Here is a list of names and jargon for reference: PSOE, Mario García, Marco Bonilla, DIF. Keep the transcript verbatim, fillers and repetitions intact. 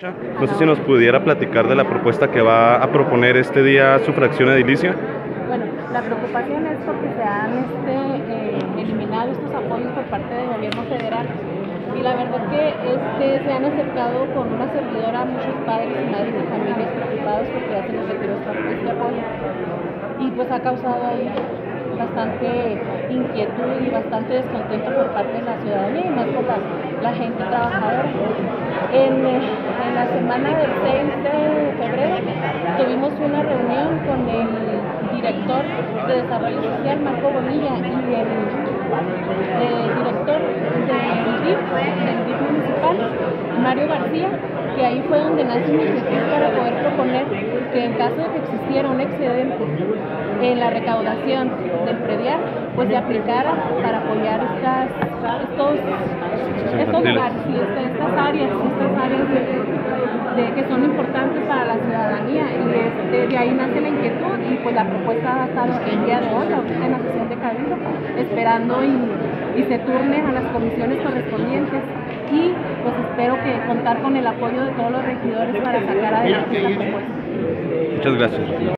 No sé si nos pudiera platicar de la propuesta que va a proponer este día su fracción edilicia. Bueno, la preocupación es porque se han este, eh, eliminado estos apoyos por parte del gobierno federal y la verdad es que este, se han acercado con una servidora a muchos padres y madres de familias preocupados porque ya se les retiró este apoyo y pues ha causado ahí bastante inquietud y bastante descontento por parte de la ciudadanía y más por la, la gente trabajadora. En, en la semana del seis de febrero tuvimos una reunión con el director de Desarrollo Social, Marco Bonilla, y el, el director del D I F, del D I F municipal, Mario García, que ahí fue donde nació mi iniciativa para poder proponer que en caso de que existiera un excedente en la recaudación del predial, pues se aplicara para apoyar estas, estos, estos lugares y estas áreas, estas áreas de, de, que son importantes para la ciudadanía, y de, de ahí nace la inquietud y pues la propuesta hasta el día de hoy, ahorita en la sesión de Cabildo, esperando y, y se turnen a las comisiones correspondientes. Y pues espero que contar con el apoyo de todos los regidores para sacar adelante esta propuesta. Muchas gracias.